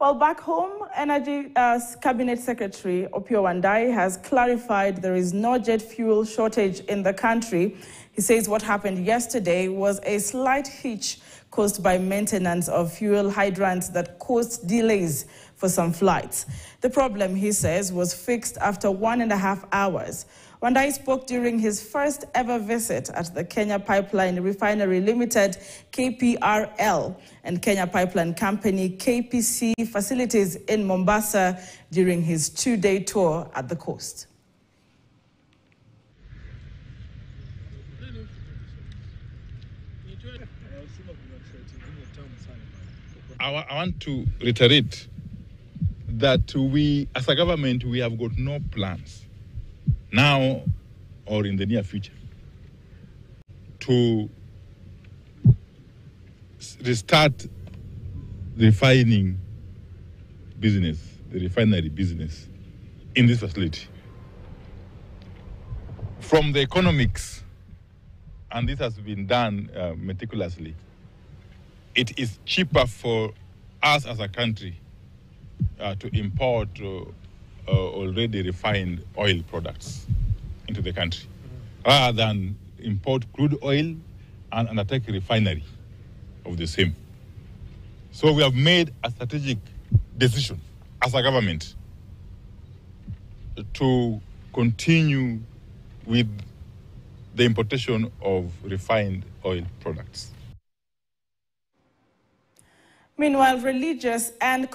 Well, back home, Energy Cabinet Secretary Opiyo Wandayi has clarified there is no jet fuel shortage in the country. He says what happened yesterday was a slight hitch caused by maintenance of fuel hydrants that caused delays for some flights. The problem, he says, was fixed after 1.5 hours. Wandayi spoke during his first ever visit at the Kenya Pipeline Refinery Limited, KPRL, and Kenya Pipeline Company, KPC, facilities in Mombasa during his 2-day tour at the coast. I want to reiterate that we, as a government, we have got no plans now or in the near future to restart the refining business, the refinery business in this facility. From the economics, and this has been done meticulously, it is cheaper for us as a country to import already refined oil products into the country, rather than import crude oil and undertake a refinery of the same. So we have made a strategic decision as a government to continue with the importation of refined oil products. Meanwhile, religious and